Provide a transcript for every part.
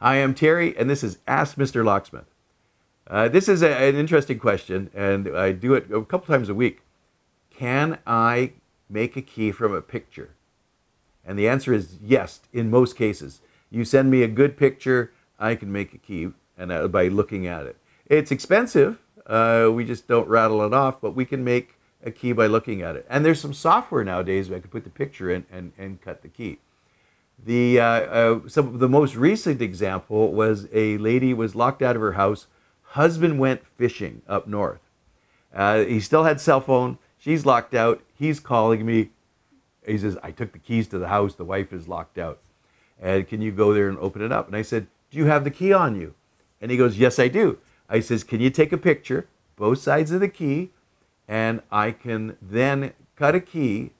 I am Terry, and this is Ask Mr. Locksmith. This is an interesting question, and I do it a couple times a week. Can I make a key from a picture? And the answer is yes, in most cases. You send me a good picture, I can make a key and by looking at it. It's expensive. We just don't rattle it off, but we can make a key by looking at it. And there's some software nowadays where I can put the picture in and cut the key. The most recent example was a lady was locked out of her house. Husband went fishing up north. He still had cell phone. She's locked out. He's calling me. He says, I took the keys to the house. The wife is locked out. And can you go there and open it up? And I said, do you have the key on you? And he goes, yes, I do. I says, can you take a picture, both sides of the key, and I can then cut a key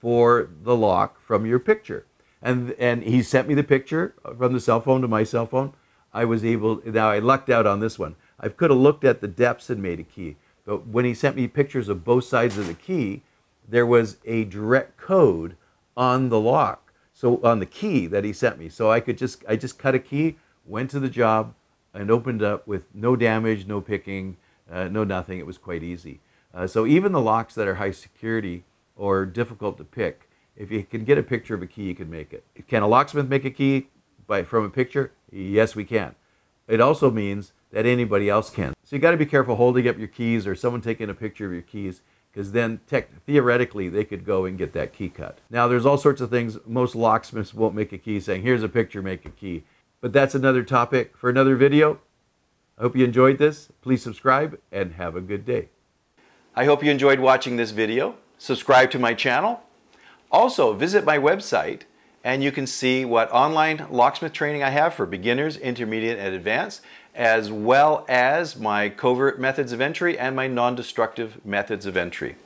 for the lock from your picture. And he sent me the picture from the cell phone to my cell phone. I was able, now I lucked out on this one. I could have looked at the depths and made a key. But when he sent me pictures of both sides of the key, there was a direct code on the lock, so on the key that he sent me. So I just cut a key, went to the job, and opened up with no damage, no picking, no nothing. It was quite easy. So even the locks that are high security or difficult to pick, if you can get a picture of a key, you can make it. Can a locksmith make a key from a picture? Yes, we can. It also means that anybody else can. So you got to be careful holding up your keys or someone taking a picture of your keys, because then theoretically they could go and get that key cut. Now there's all sorts of things. Most locksmiths won't make a key saying, here's a picture, make a key. But that's another topic for another video. I hope you enjoyed this. Please subscribe and have a good day. I hope you enjoyed watching this video. Subscribe to my channel. Also, visit my website and you can see what online locksmith training I have for beginners, intermediate, and advanced, as well as my covert methods of entry and my non-destructive methods of entry.